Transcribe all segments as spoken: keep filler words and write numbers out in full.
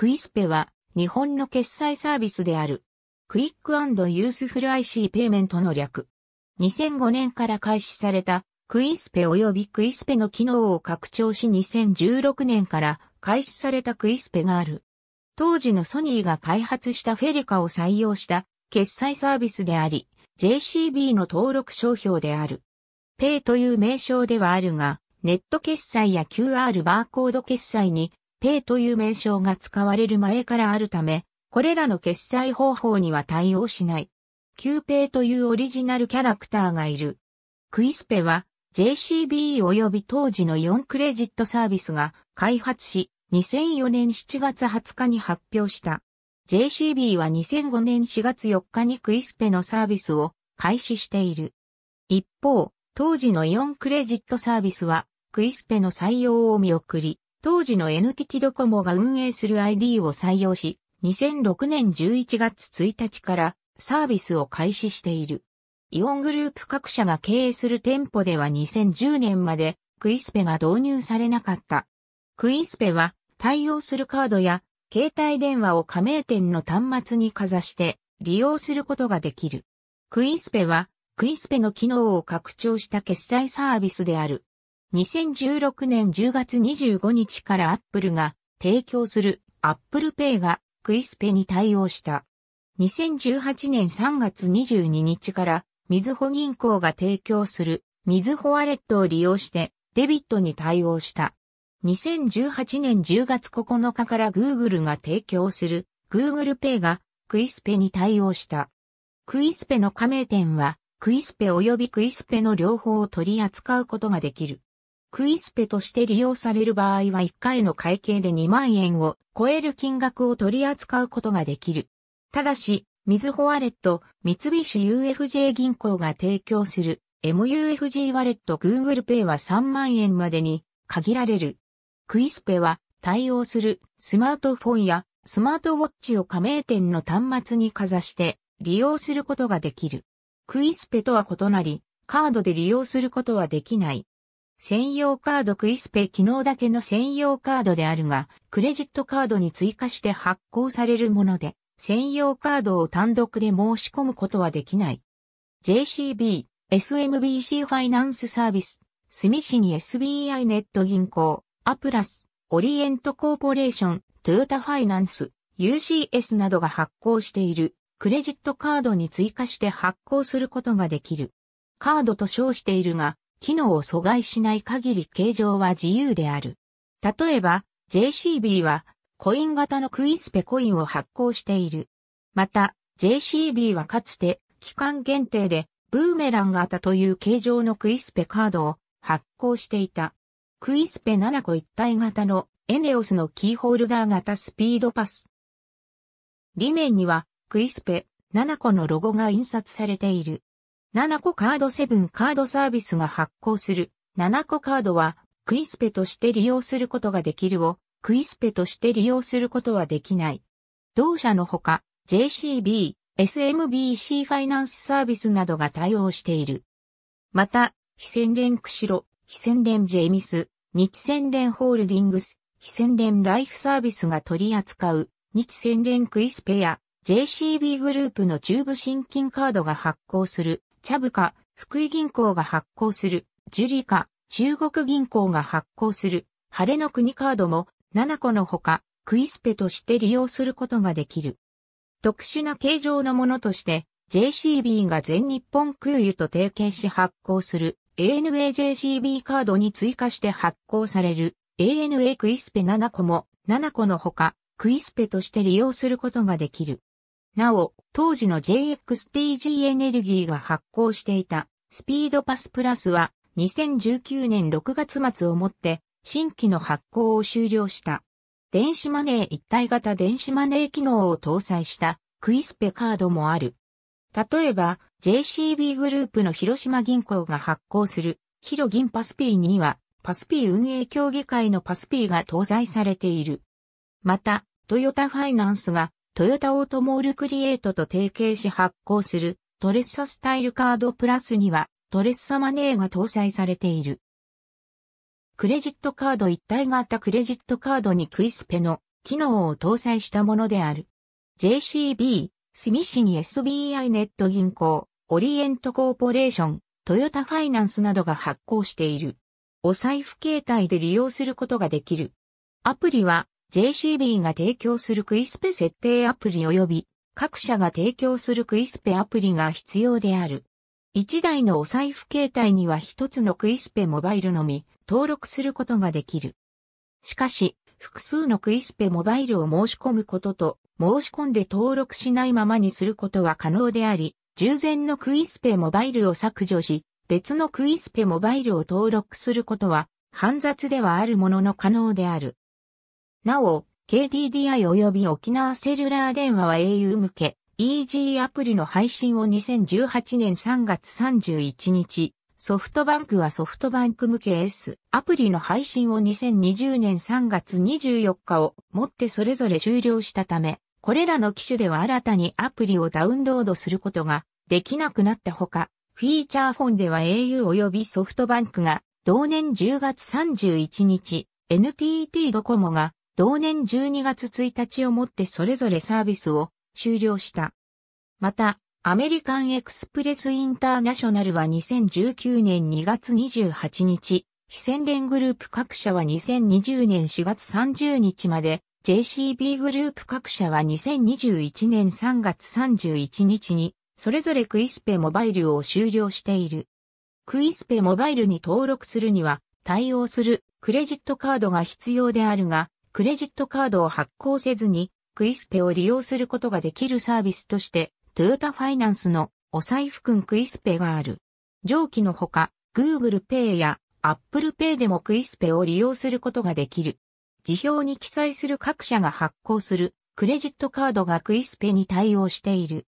QUICPay+ は日本の決済サービスである。クイック&ユースフル アイシー ペイメントの略。にせんごねんから開始されたQUICPay及びQUICPayの機能を拡張しにせんじゅうろくねんから開始されたQUICPayがある。当時のソニーが開発したフェリカを採用した決済サービスであり、ジェイシービー の登録商標である。ペイという名称ではあるが、ネット決済や キューアール バーコード決済にペイという名称が使われる前からあるため、これらの決済方法には対応しない。QUICPayというオリジナルキャラクターがいる。QUICPayは ジェイシービー 及び当時のよんクレジットサービスが開発し、にせんよねんしちがつはつかに発表した。ジェイシービー はにせんごねんしがつよっかにQUICPayのサービスを開始している。一方、当時のよんクレジットサービスはQUICPayの採用を見送り、当時の エヌティーティー ドコモが運営する アイディー を採用し、にせんろくねんじゅういちがつついたちからサービスを開始している。イオングループ各社が経営する店舗ではにせんじゅうねんまでQUICPayが導入されなかった。QUICPayは対応するカードや携帯電話を加盟店の端末にかざして利用することができる。QUICPayはQUICPayの機能を拡張した決済サービスである。にせんじゅうろくねんじゅうがつにじゅうごにちから Apple が提供する Apple Pay がQUICPayに対応した。にせんじゅうはちねんさんがつにじゅうににちから、みずほ銀行が提供する、みずほワレットを利用して、デビットに対応した。にせんじゅうはちねんじゅうがつここのかから Google が提供する、Google Pay がQUICPayに対応した。QUICPayの加盟店は、QUICPay及びQUICPayの両方を取り扱うことができる。QUICPayとして利用される場合はいっかいの会計でにまんえんを超える金額を取り扱うことができる。ただし、みずほワレット、三菱 ユーエフジェー 銀行が提供する エムユーエフジー ワレット Google Pay はさんまんえんまでに限られる。QUICPayは対応するスマートフォンやスマートウォッチを加盟店の端末にかざして利用することができる。QUICPayとは異なり、カードで利用することはできない。専用カードQUICPay機能だけの専用カードであるが、クレジットカードに追加して発行されるもので、専用カードを単独で申し込むことはできない。ジェイシービー、エスエムビーシー ファイナンスサービス、住信 エスビーアイ ネット銀行、アプラス、オリエントコーポレーション、トヨタファイナンス、ユーシーエス などが発行している、クレジットカードに追加して発行することができる。カードと称しているが、機能を阻害しない限り形状は自由である。例えば、ジェイシービー はコイン型のQUICPayコインを発行している。また、ジェイシービー はかつて期間限定でブーメラン型という形状のQUICPayカードを発行していた。QUICPay nanaco一体型の エネオス のキーホルダー型Speedpass+。裏面にはQUICPay nanacoのロゴが印刷されている。nanacoカードセブンカードサービスが発行するnanacoカードはQUICPayとして利用することができるをQUICPayとして利用することはできない。同社のほか ジェイシービー、エスエムビーシー ファイナンスサービスなどが対応している。また、非線連釧路、非線連ジェミス、日線連ホールディングス、非線連ライフサービスが取り扱う日線連QUICPayや ジェイシービー グループの中部信金カードが発行するCHUBUCA、福井銀行が発行するJURACA、中国銀行が発行する晴れの国カードもnanacoのほかQUICPayとして利用することができる。特殊な形状のものとして ジェイシービー が全日本空輸と提携し発行する エーエヌエージェイシービー カードに追加して発行される エーエヌエー QUICPay nanacoもnanacoのほかQUICPayとして利用することができる。なお、当時の ジェイエックスティージー エネルギーが発行していたSpeedpass+ はにせんじゅうきゅうねんろくがつまつをもって新規の発行を終了した。電子マネー一体型電子マネー機能を搭載したQUICPayカードもある。例えば ジェイシービー グループの広島銀行が発行するひろぎんパス P にはパス P 運営協議会のパス P が搭載されている。また、トヨタファイナンスがトヨタオートモールクリエイトと提携し発行するトレッサスタイルカードプラスにはトレッサマネーが搭載されている。クレジットカード一体型クレジットカードにQUICPayの機能を搭載したものである。ジェイシービー、住信 エスビーアイ ネット銀行、オリエントコーポレーション、トヨタファイナンスなどが発行している。お財布形態で利用することができる。アプリは ジェイシービー が提供するQUICPay設定アプリ及び各社が提供するQUICPayアプリが必要である。一台のお財布形態には一つのQUICPayモバイルのみ登録することができる。しかし、複数のQUICPayモバイルを申し込むことと、申し込んで登録しないままにすることは可能であり、従前のQUICPayモバイルを削除し、別のQUICPayモバイルを登録することは、煩雑ではあるものの可能である。なお、ケーディーディーアイ 及び沖縄セルラー電話は エーユー 向け、イージー アプリの配信をにせんじゅうはちねんさんがつさんじゅういちにち、ソフトバンクはソフトバンク向け S アプリの配信をにせんにじゅうねんさんがつにじゅうよっかをもってそれぞれ終了したため、これらの機種では新たにアプリをダウンロードすることができなくなったほか、フィーチャーフォンでは エーユー 及びソフトバンクが同年じゅうがつさんじゅういちにち、エヌティーティー ドコモが同年じゅうにがつついたちをもってそれぞれサービスを終了した。また、アメリカンエクスプレスインターナショナルはにせんじゅうきゅうねんにがつにじゅうはちにち、非線連グループ各社はにせんにじゅうねんしがつさんじゅうにちまで、ジェイシービー グループ各社はにせんにじゅういちねんさんがつさんじゅういちにちに、それぞれQUICPayモバイルを終了している。QUICPayモバイルに登録するには、対応するクレジットカードが必要であるが、クレジットカードを発行せずに、QUICPayを利用することができるサービスとして、トヨタファイナンスのお財布くんQUICPayがある。上記のほか、Google Pay や Apple Pay でもQUICPayを利用することができる。辞表に記載する各社が発行するクレジットカードがQUICPayに対応している。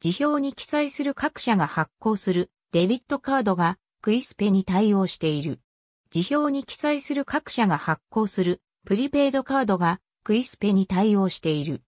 辞表に記載する各社が発行するデビットカードがQUICPayに対応している。辞表に記載する各社が発行するプリペイドカードがQUICPayに対応している。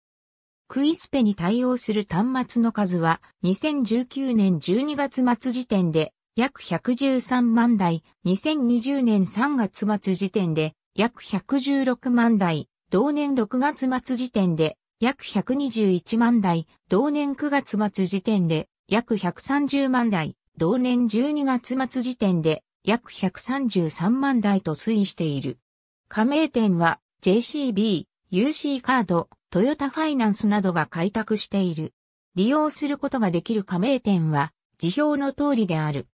QUICPayに対応する端末の数はにせんじゅうきゅうねんじゅうにがつまつ時点で約ひゃくじゅうさんまんだい、にせんにじゅうねんさんがつ末時点で約ひゃくじゅうろくまんだい、同年ろくがつまつ時点で約ひゃくにじゅういちまんだい、同年くがつまつ時点で約ひゃくさんじゅうまんだい、同年じゅうにがつまつ時点で約ひゃくさんじゅうさんまんだいと推移している。加盟店は ジェイシービー、ユーシー カード、トヨタファイナンスなどが開拓している。利用することができる加盟店は、辞表の通りである。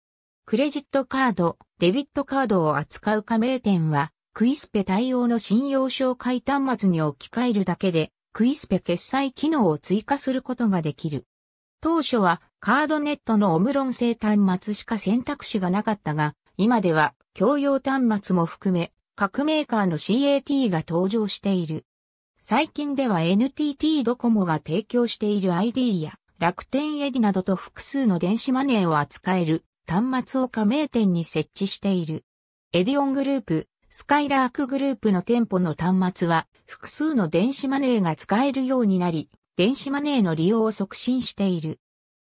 クレジットカード、デビットカードを扱う加盟店は、QUICPay対応の信用照会端末に置き換えるだけで、QUICPay決済機能を追加することができる。当初は、カードネットのオムロン製端末しか選択肢がなかったが、今では、共用端末も含め、各メーカーの シャト が登場している。最近では エヌティーティー ドコモが提供している アイディー や楽天エディなどと複数の電子マネーを扱える端末を加盟店に設置している。エディオングループ、スカイラークグループの店舗の端末は複数の電子マネーが使えるようになり、電子マネーの利用を促進している。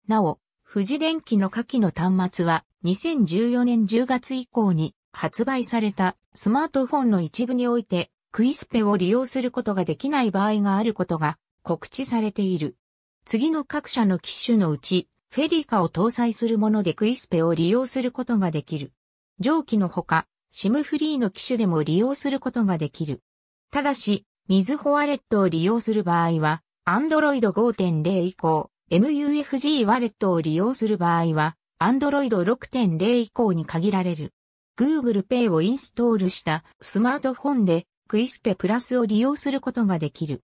なお、富士電機の下記の端末はにせんじゅうよねんじゅうがつ以降に発売されたスマートフォンの一部においてQUICPayを利用することができない場合があることが告知されている。次の各社の機種のうち、フェリカを搭載するものでQUICPayを利用することができる。上記のほか、SIM フリーの機種でも利用することができる。ただし、みずほワレットを利用する場合は、Android ごてんれい 以降、エムユーエフジー ワレットを利用する場合は、Android ろくてんれい 以降に限られる。Google Pay をインストールしたスマートフォンで、QUICPay+ を利用することができる。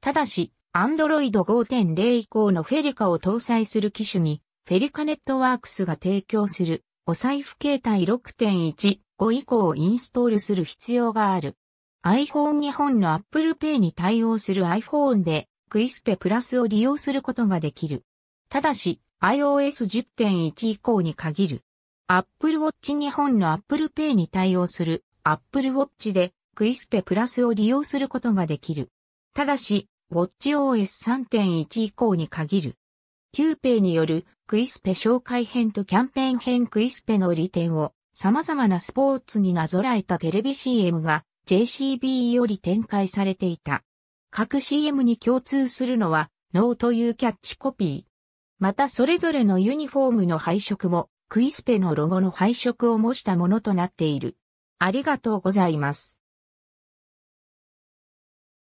ただし、Android ごてんれい 以降のフェリカを搭載する機種に、フェリカネットワークスが提供するお財布形態 ろくてんじゅうご 以降をインストールする必要がある。iPhone 日本の Apple Pay に対応する iPhone でQUICPay+ を利用することができる。ただし、iOS じゅってんいち 以降に限る。Apple Watch 日本の Apple Pay に対応する Apple Watch でQUICPay+ を利用することができる。ただし、ウォッチオーエス さんてんいち 以降に限る。QUICPayによるQUICPay紹介編とキャンペーン編QUICPayの利点を様々なスポーツになぞらえたテレビシーエム が ジェイシービー より展開されていた。各 シーエム に共通するのは、ノーというキャッチコピー。またそれぞれのユニフォームの配色も、QUICPayのロゴの配色を模したものとなっている。ありがとうございます。